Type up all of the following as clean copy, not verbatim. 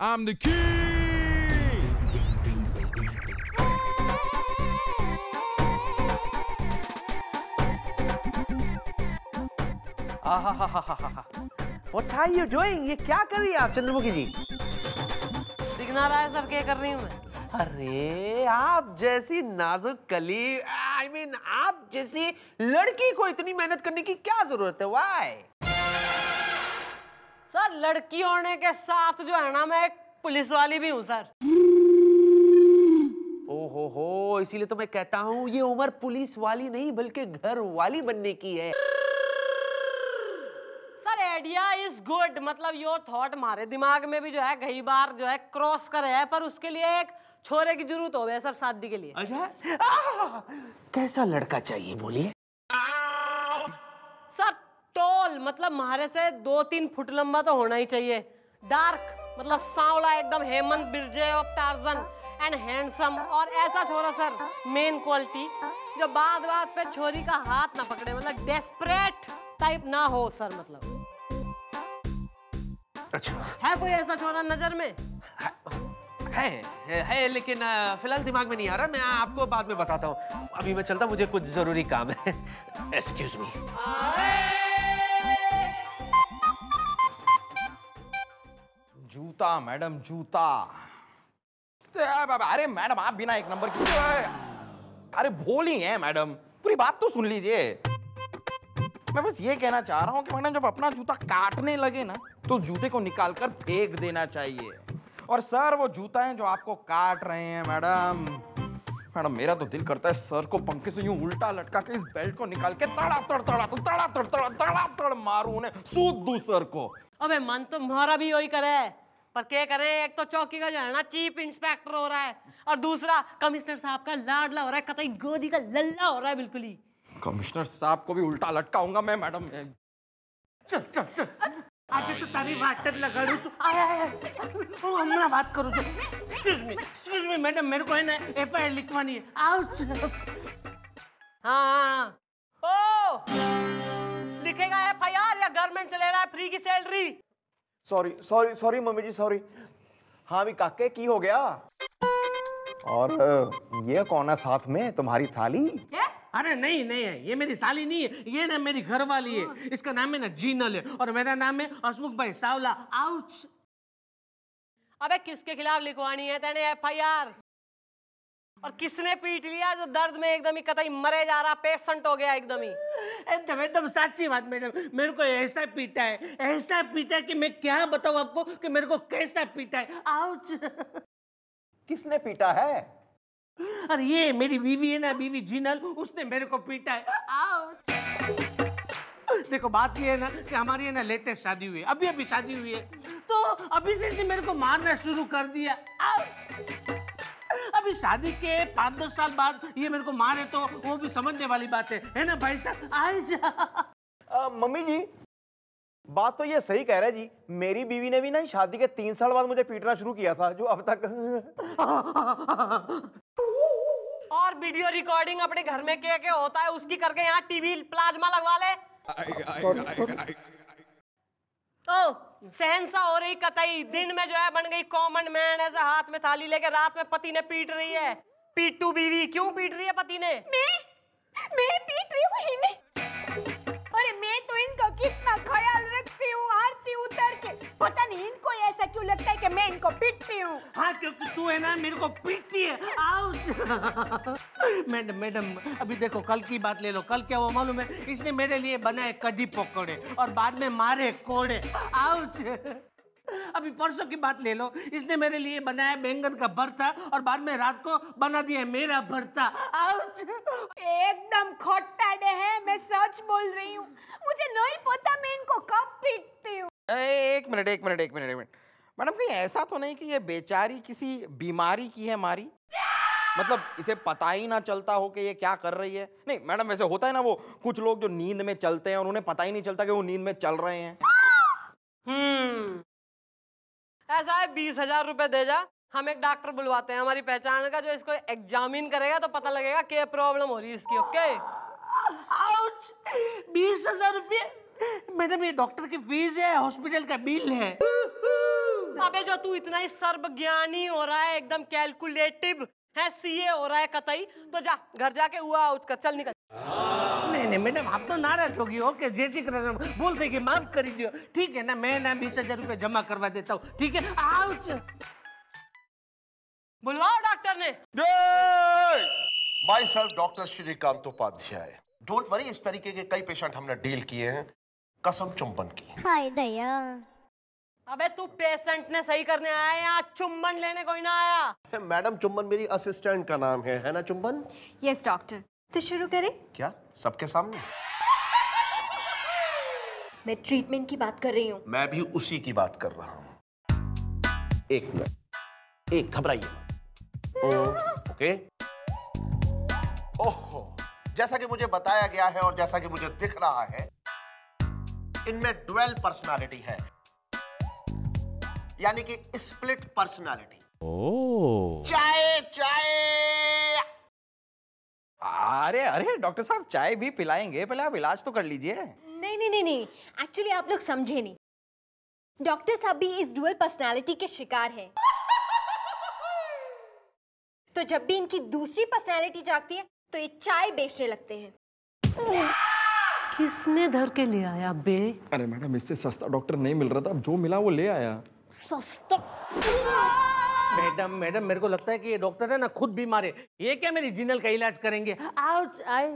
I'm the king. What are you doing? ये क्या कर रही हैं आप चंद्रमुखी जी? दिखना रहा है सर क्या कर रही हूँ मैं? अरे आप जैसी नाजुक कली, I mean, आप जैसी लड़की को इतनी मेहनत करने की क्या जरूरत है? Why? सर लड़की होने के साथ जो है ना मैं एक पुलिस वाली भी हूँ सर। ओहो हो, इसीलिए तो मैं कहता हूँ ये उम्र पुलिस वाली नहीं बल्कि घर वाली बनने की है। सर आइडिया इज गुड, मतलब योर थॉट हमारे दिमाग में भी जो है कई बार जो है क्रॉस करे है, पर उसके लिए एक छोरे की जरूरत हो गई सर शादी के लिए। अच्छा कैसा लड़का चाहिए बोलिए? सर टॉल मतलब हमारे से 2-3 फुट लंबा तो होना ही चाहिए, डार्क मतलब सांवला एकदम, हेमंत बिरजे और टार्जन एंड हैंडसम, और ऐसा छोरा सर मेन क्वालिटी जो बात-बात पे छोरी का हाथ ना पकड़े, मतलब डेस्परेट टाइप ना हो सर मतलब। अच्छा है कोई ऐसा छोरा नजर में? है लेकिन फिलहाल दिमाग में नहीं आ रहा, मैं आपको बाद में बताता हूँ, अभी मैं चलता, मुझे कुछ जरूरी काम है। Excuse me. जूता मैडम जूता। अरे मैडम आप बिना एक नंबर की, अरे भोली हैं मैडम, पूरी बात तो सुन लीजिए। मैं बस ये कहना चाह रहा हूँ कि मैडम जब अपना जूता काटने लगे ना तो जूते को निकाल कर फेंक देना चाहिए। और सर वो जूता है जो आपको काट रहे हैं मैडम, मैडम मेरा तो दिल करता है सर को पंखे से यूं उल्टा लटका के इस बेल्ट को निकाल के तड़ा तड़ मारूं उन्हें, सूद दूं सर को। अबे मन तो तुम्हारा भी वही करे, पर क्या करे, एक तो चौकी का जो है ना चीफ इंस्पेक्टर हो रहा है, और दूसरा कमिश्नर साहब का लाडला हो रहा है, कतई गोदी का लल्ला हो रहा है बिल्कुल ही। कमिश्नर साहब को भी उल्टा लटकाऊंगा मैं मैडम। चल चल चल आज तो तारी वाटर लगा लूं तो हम ना बात करूं तो। एक्सक्यूज मी मैडम, मेरे को है ना F.I.R. लिखवानी है। आओ हाँ लिखेगा F.I.R. या गवर्नमेंट से ले रहा है फ्री की salary. Sorry mummy ji sorry. हाँ भी काके की हो गया? और ये कौन है साथ में तुम्हारी साली? अरे नहीं है, ये मेरी साली नहीं है, ये ना मेरी घरवाली है, इसका नाम है ना जीनल है, और मेरा नाम है हसमुख भाई सावला। आउच। अबे किसके खिलाफ लिखवानी है तेने F.I.R.? और किसने पीट लिया जो दर्द में एकदम ही कतई मरे जा रहा, पेशेंट हो गया एकदम ही? एकदम साची बात मैडम, मेरे को ऐसा पीटा है कि मैं क्या बताऊँ आपको कि मेरे को कैसा पीटा है। आउच। किसने पीटा है? अरे ये मेरी बीवी है ना, बीवी जीनल, उसने मेरे को पीटा है। देखो बात ये है ना कि हमारी है ना लेटेस्ट शादी हुई है, अभी शादी हुई है, तो अभी से इसने मेरे को मारना शुरू कर दिया। अभी शादी के 5-10 साल बाद ये मेरे को मारे तो वो भी समझने वाली बात है ना भाई साहब? आजा। मम्मी जी बात तो ये सही कह रहा है जी, मेरी बीवी ने भी ना शादी के 3 साल बाद मुझे पीटना शुरू किया था, जो अब तक। और वीडियो रिकॉर्डिंग अपने घर में क्या होता है उसकी करके यहाँ टीवी प्लाज्मा लगवा ले। तो सहनसा हो रही कतई, दिन में जो है बन गई कॉमन मैन, ऐसे हाथ में थाली लेके, रात में पति ने पीट रही है, पीटू बीवी। क्यों पीट रही है पति ने? मैं पीट रही हूँ। अरे मैं तो इनका कितना ख्याल रखती हूँ, हारती उतर के, पता नहीं इनको ऐसा क्यों लगता है कि मैं इनको पीटती हूँ। हाँ क्योंकि तू है ना मेरे को पीटती है। मैडम अभी देखो कल की बात ले लो, कल क्या हुआ मालूम है, इसने मेरे लिए बनाए कढ़ी पकौड़े और बाद में मारे कोड़े। आउच। अभी परसों की बात ले लो, इसने मेरे लिए बनाया बैंगन का भरता और बाद में रात को बना दिया मेरा भरता। आउच। एकदम खट्टा डे है, मैं सच बोल रही हूँ, मुझे नहीं पता मैं इनको कब पीटती हूँ। एक मिनट मैडम कहीं ऐसा तो नहीं कि ये बेचारी किसी बीमारी की है मारी, मतलब इसे पता ही ना चलता हो कि ये क्या कर रही है? नहीं मैडम वैसे होता है ना वो कुछ लोग जो नींद में चलते हैं और उन्हें पता ही नहीं चलता कि वो नींद में चल रहे हैं। ऐसा है 20,000 रुपए दे जा, हम एक डॉक्टर बुलवाते हैं हमारी पहचान का, जो इसको एग्जामिन करेगा तो पता लगेगा क्या प्रॉब्लम हो रही है इसकी। ओके। आउच। 20,000 रुपये मैडम ये डॉक्टर की फीस है, हॉस्पिटल का बिल है। अबे जो तू इतना ही सर्वज्ञानी हो रहा है, एकदम कैलकुलेटिव है, सीए हो रहा है कतई, तो जा घर जाके हुआ उसका चल निकल। नहीं मैडम आप तो नाराज होगी। ओके जय श्री कृष्ण बोल देगी, माफ कर दियो ठीक है ना। मैं ना 20,000 रुपये जमा करवा देता हूँ ठीक है। आउच बुलवाओ डॉक्टर ने। Myself doctor Shrikant Upadhyay. Don't worry, इस तरीके के कई पेशेंट हमने डील किए हैं, कसम चुंबन की। हाय दया, अबे तू पेशेंट ने सही करने आया यहाँ, चुंबन लेने कोई ना आया। मैडम चुंबन मेरी असिस्टेंट का नाम है ना चुंबन? Yes doctor. तो शुरू करें क्या सबके सामने? मैं ट्रीटमेंट की बात कर रही हूँ। मैं भी उसी की बात कर रहा हूँ। एक मिनट, एक घबराइए मत। ओके ओहो, जैसा कि मुझे बताया गया है और जैसा कि मुझे दिख रहा है, इनमें ड्यूअल पर्सनालिटी है, यानी कि स्प्लिट पर्सनालिटी। चाय। अरे अरे डॉक्टर साहब चाय भी पिलाएंगे, पहले आप इलाज तो कर लीजिए। नहीं, एक्चुअली आप लोग समझे नहीं, डॉक्टर साहब भी इस ड्यूअल पर्सनालिटी के शिकार हैं। तो जब भी इनकी दूसरी पर्सनालिटी जागती है तो ये चाय बेचने लगते हैं। किसने धर के ले आया बे? अरे मैडम इससे सस्ता डॉक्टर नहीं मिल रहा था, अब जो मिला वो ले आया। सस्ता? मैडम मेरे को लगता है कि ये डॉक्टर है ना खुद बीमार है, ये क्या मेरी जीनल का इलाज करेंगे? आउच आई।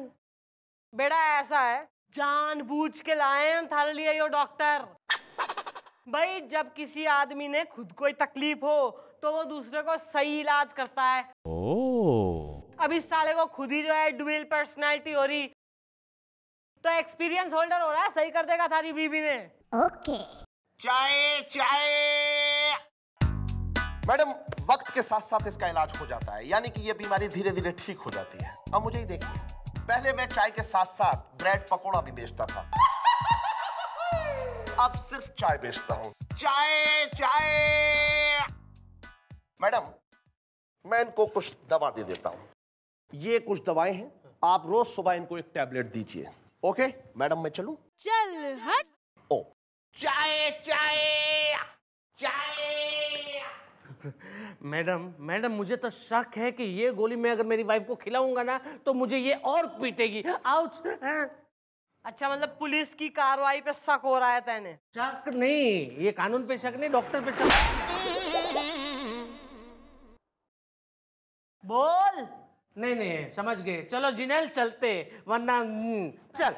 बेटा ऐसा है, जानबूझ के लाए हैं थारे लिए यो डॉक्टर। भाई जब किसी आदमी ने खुद कोई तकलीफ हो तो वो दूसरे को सही इलाज करता है। अब इस साले को खुद ही जो है डुअल पर्सनैलिटी हो रही, तो एक्सपीरियंस होल्डर हो रहा है, सही कर देगा थारी बीबी में। ओके चाय। मैडम वक्त के साथ साथ इसका इलाज हो जाता है, यानी कि ये बीमारी धीरे धीरे ठीक हो जाती है। अब मुझे ही देखिए, पहले मैं चाय के साथ साथ ब्रेड पकोड़ा भी बेचता था, अब सिर्फ चाय बेचता हूँ। चाय। मैडम मैं इनको कुछ दवा दे देता हूँ, ये कुछ दवाएं हैं, आप रोज सुबह इनको एक टैबलेट दीजिए। ओके मैडम मैं चलूं? चल हट। ओ चाय। मैडम मुझे तो शक है कि ये गोली मैं अगर मेरी वाइफ को खिलाऊंगा ना तो मुझे ये और पीटेगी। आउच। अच्छा मतलब पुलिस की कार्रवाई पे शक हो रहा है तेने? शक नहीं, ये कानून पे शक नहीं, डॉक्टर पे शक। बोल। नहीं समझ गए, चलो जीनल चलते, वरना चल।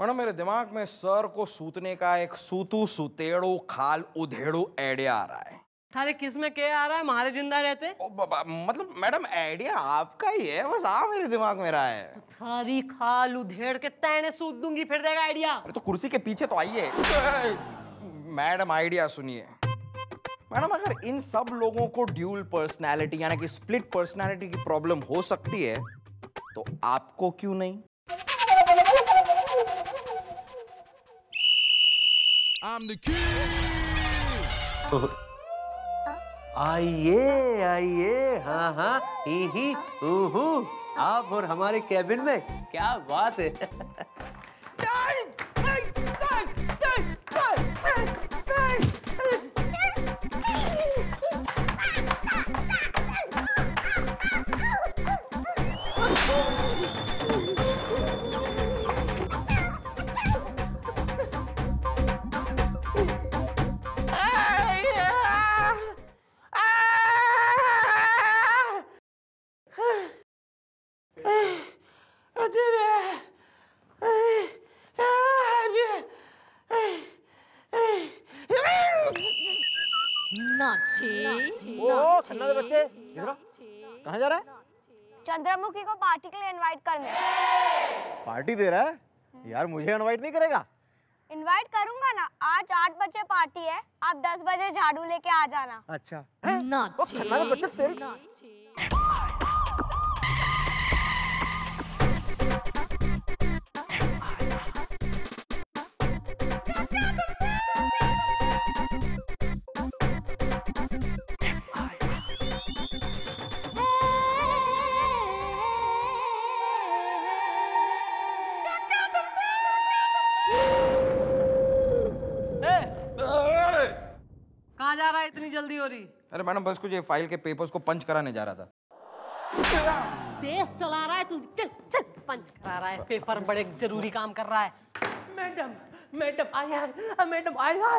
मैडम मेरे दिमाग में सर को सूतने का एक सूतू सूतेड़ो खाल उधेड़ो आइडिया आ रहा है। थारे किस में क्या आ रहा है? हमारे जिंदा रहते मतलब मैडम आइडिया आपका ही है, बस आप मेरे दिमाग में रहा है। थारी खाल उधेड़ के तैने सूत दूंगी, फिर देगा आइडिया। अरे तो कुर्सी के पीछे तो आइए। मैडम आइडिया सुनिए। मैडम अगर इन सब लोगों को ड्यूल पर्सनैलिटी यानी कि स्प्लिट पर्सनैलिटी की प्रॉब्लम हो सकती है तो आपको क्यों नहीं? आइए आइए, हाँ, ही ही, उहु, आप और हमारे कैबिन में क्या बात है। कहाँ जा रहा है? चंद्रमुखी को पार्टी के लिए इनवाइट करने। पार्टी दे रहा है? यार मुझे इनवाइट नहीं करेगा? इनवाइट करूंगा ना, आज 8 बजे पार्टी है, आप 10 बजे झाड़ू लेके आ जाना। अच्छा इतनी जल्दी हो रही? अरे मैडम बस कुछ ये फाइल के पेपर्स को पंच कराने जा रहा था। देश चला रहा है तू, चल चल पंच करा रहा है पेपर, बड़े जरूरी काम कर रहा है। मैडम मैडम आया, मैडम आया,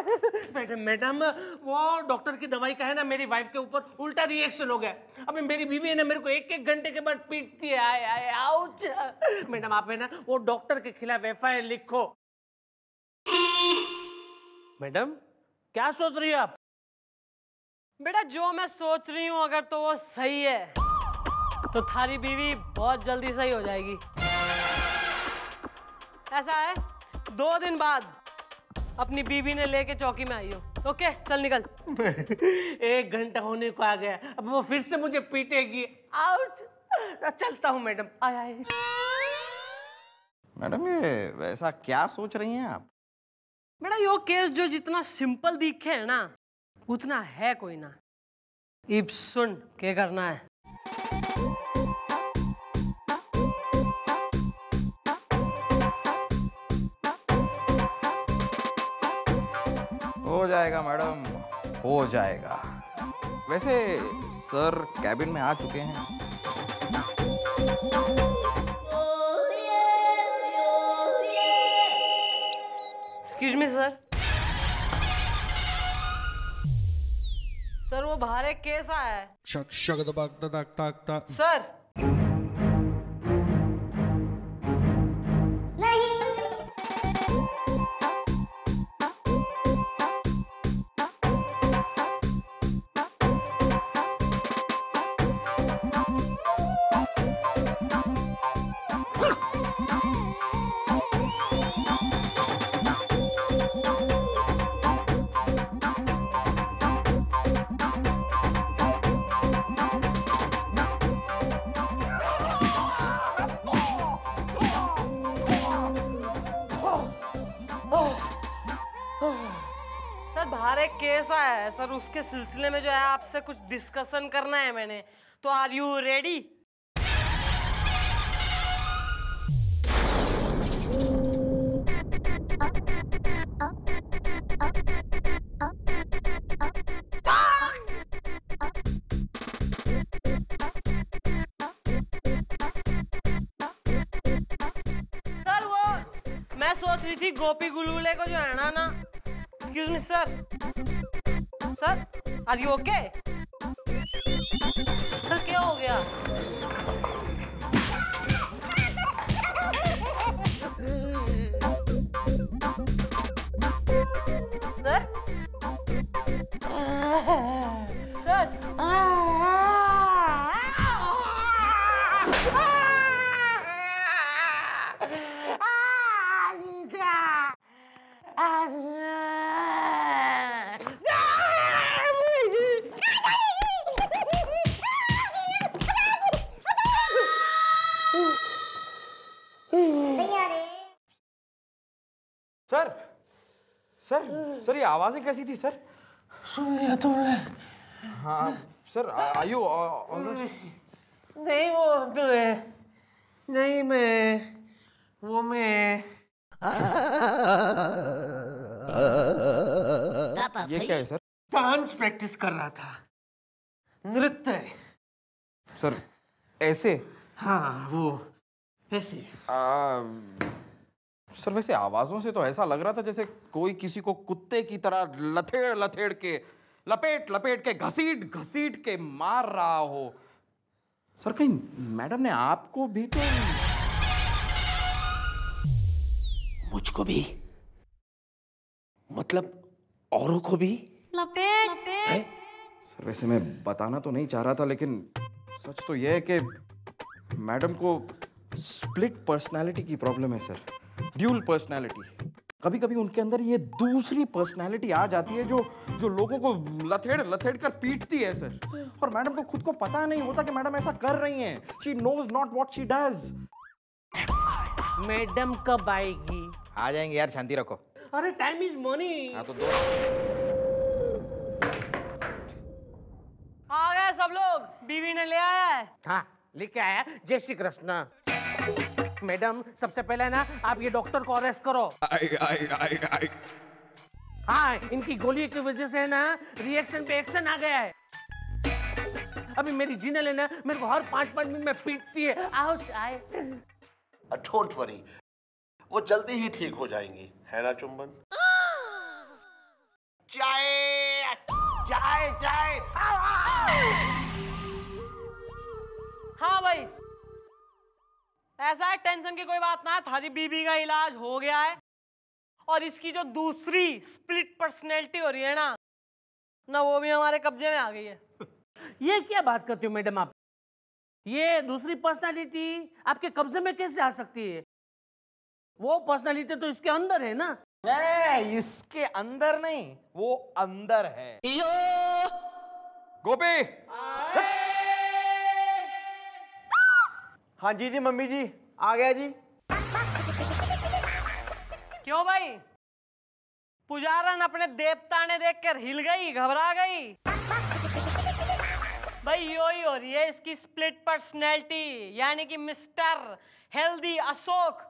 मैडम मैडम वो डॉक्टर की दवाई का है ना मेरी वाइफ के ऊपर उल्टा रिएक्शन हो गया। अभी मेरी बीवी है ना मेरे को एक एक घंटे के बाद पीटती है। आए आए आउच। मैडम आप है ना वो डॉक्टर के खिलाफ F.I.R. लिखो। मैडम क्या सोच रही हो आप? बेटा जो मैं सोच रही हूँ अगर तो वो सही है तो थारी बीवी बहुत जल्दी सही हो जाएगी। ऐसा है 2 दिन बाद अपनी बीवी ने लेके चौकी में आई हो। ओके चल निकल। 1 घंटा होने को आ गया, अब वो फिर से मुझे पीटेगी। आउट। चलता हूँ मैडम। आय आय। मैडम ये ऐसा क्या सोच रही हैं आप? बेटा यो केस जो जितना सिंपल दिखे है ना उतना है कोई ना। इब सुन क्या करना है। हो जाएगा मैडम हो जाएगा। वैसे सर कैबिन में आ चुके हैं। Excuse me sir. सर वो बाहर एक केस आया है। सर सर उसके सिलसिले में जो है आपसे कुछ डिस्कशन करना है मैंने, तो आर यू रेडी? सर वो मैं सोच रही थी गोपी गुलूले को जो है ना। Excuse me sir. Sir are you okay? Sir क्या हो गया? Sir sir sir sir sir ये आवाजें कैसी थी सर? सुन लिया तुमने? हाँ सर। आयु नहीं वो नहीं मैं वो मैं ये क्या है सर? डांस प्रैक्टिस कर रहा था, नृत्य सर। ऐसे? हाँ वो ऐसे। सर वैसे आवाजों से तो ऐसा लग रहा था जैसे कोई किसी को कुत्ते की तरह लथेड़ लथेड़ के लपेट लपेट के घसीट घसीट के मार रहा हो। सर कहीं मैडम ने आपको भी तो? मुझको भी मतलब औरों को भी लपेट लपेट। सर वैसे मैं बताना तो नहीं चाह रहा था लेकिन सच तो यह है कि मैडम को स्प्लिट पर्सनालिटी की प्रॉब्लम है सर। Dual personality. कभी कभी उनके अंदर ये दूसरी पर्सनालिटी आ जाती है जो लोगों को लथेड़ लथेड़ कर पीटती है सर। और मैडम को खुद को पता नहीं होता कि मैडम ऐसा कर रही हैं। She knows not what she does. Madam कब आएगी? आ जाएंगे यार, शांति रखो। अरे टाइम इज मनी। हाँ तो दो आ गए सब लोग। बीवी ने ले आया है। हाँ लेके आया। जय श्री कृष्णा। मैडम सबसे पहले ना आप ये डॉक्टर को अरेस्ट करो। आई आई आई आई हाँ, इनकी गोलियों की वजह से ना रिएक्शन पे एक्शन आ गया है। अभी मेरी जीनल है ना, मेरे को हर 5-5 मिनट में पीटती है। आउच आए। डोंट वरी, वो जल्दी ही ठीक हो जाएंगी, है ना चुंबन? जाए जाए जाए। हाँ भाई, ऐसा है, टेंशन की कोई बात ना है। थारी बीबी का इलाज हो गया है और इसकी जो दूसरी स्प्लिट पर्सनैलिटी हो रही है ना ना, वो भी हमारे कब्जे में आ गई है। ये क्या बात करती हो मैडम आप? ये दूसरी पर्सनालिटी आपके कब्जे में कैसे आ सकती है? वो पर्सनालिटी तो इसके अंदर है ना। नहीं, इसके अंदर नहीं, वो अंदर है। गोपी। हाँ जी जी मम्मी जी, आ गया जी। क्यों भाई, पुजारन अपने देवता ने देखकर हिल गई, घबरा गई? भाई यो ही हो रही है इसकी स्प्लिट पर्सनैलिटी, यानी कि मिस्टर हेल्दी अशोक।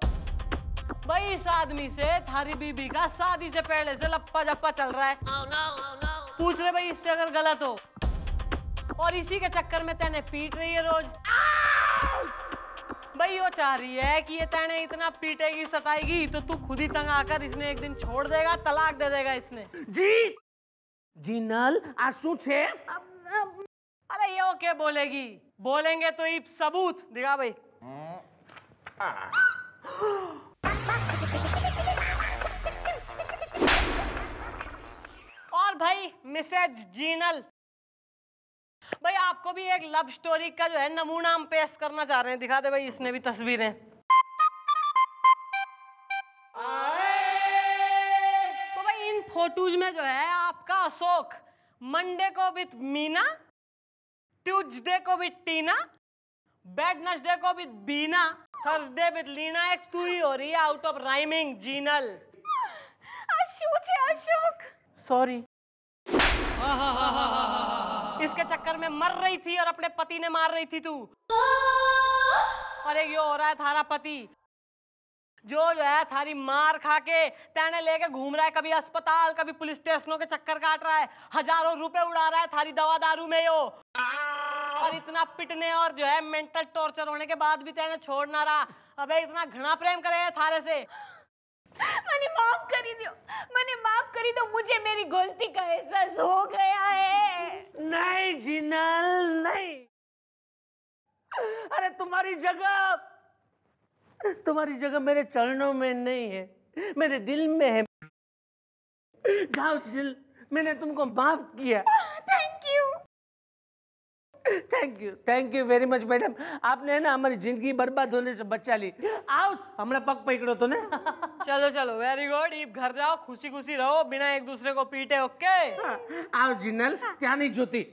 भाई इस आदमी से थारी बीबी का शादी से पहले से लप्पा जप्पा चल रहा है। oh no, oh no. पूछ रहे भाई इससे अगर गलत हो, और इसी के चक्कर में तैने पीट रही है रोज। भाई वो चाह रही है कि ये तैने इतना पीटेगी सताएगी तो तू खुद ही तंग आकर इसने एक दिन छोड़ देगा, तलाक दे देगा इसने। जी जीनल आंसू छे। अरे ये ओके बोलेगी, बोलेंगे तो ये सबूत दिखा भाई। और भाई मिसेज जीनल, भाई आपको भी एक लव स्टोरी का जो है नमूना हम पेश करना चाह रहे हैं। दिखा दे भाई, इसने भी तस्वीरें। तो भाई इन फोटोज में जो है आपका अशोक मंडे को विद मीना, ट्यूजडे को विद टीना, वेडनेसडे को with Beena, Thursday with Leena. एक तू ही हो रही है out of rhyming Jinal. Ashok sorry, इसके चक्कर में मर रही थी और अपने पति ने मार रही थी तू। और एक ये हो रहा है थारा पति जो है थारी मार खा के तैने लेके घूम रहा है, कभी अस्पताल कभी पुलिस स्टेशनों के चक्कर काट रहा है, हजारों रुपए उड़ा रहा है थारी दवा दारू में यो। और इतना पिटने और जो है मेंटल टॉर्चर होने के बाद भी तैने छोड़ ना रहा। अबे इतना घना प्रेम करे थारे से। मैंने माफ करी दो, मुझे मेरी गलती का एहसास हो गया है। नहीं जीनल नहीं, अरे तुम्हारी जगह मेरे चरणों में नहीं है, मेरे दिल में है। जाओ जीनल, मैंने तुमको माफ किया। Thank you very much madam, आपने ना हमारी जिंदगी बर्बाद होने से बचा ली। आओ हमने पग पकड़ो तो ना। चलो वेरी गुड, इब घर जाओ, खुशी खुशी रहो बिना एक दूसरे को पीटे। ओके आओ जीनल, क्या नहीं जोती।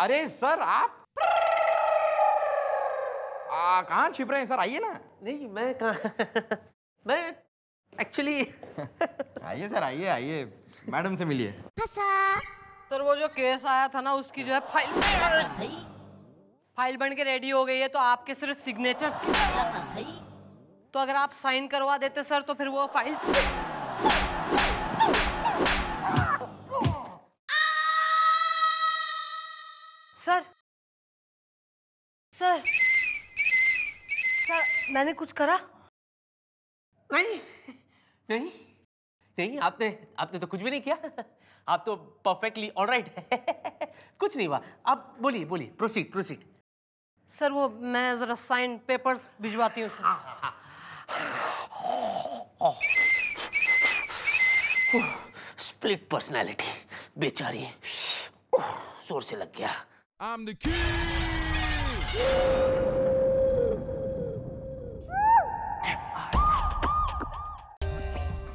अरे सर आप कहाँ छिप रहे हैं? सर आइए ना। नहीं मैं कहाँ मैं एक्चुअली आइए सर, आइए मैडम से मिलिए। सर वो जो केस आया था ना, उसकी जो है फाइल बन के रेडी हो गई है, तो आपके सिर्फ सिग्नेचर। तो अगर आप साइन करवा देते सर तो फिर वो फाइल। सर मैंने कुछ करा नहीं। आपने तो कुछ भी नहीं किया, आप तो परफेक्टली ऑलराइट है। कुछ नहीं हुआ। आप बोलिए प्रोसीड। सर वो मैं जरा साइन पेपर्स भिजवाती हूँ सर। स्प्लिट पर्सनालिटी बेचारी, जोर से लग गया। I'm the king.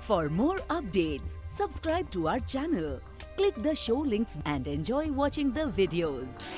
For more updates, subscribe to our channel, click the show links and enjoy watching the videos.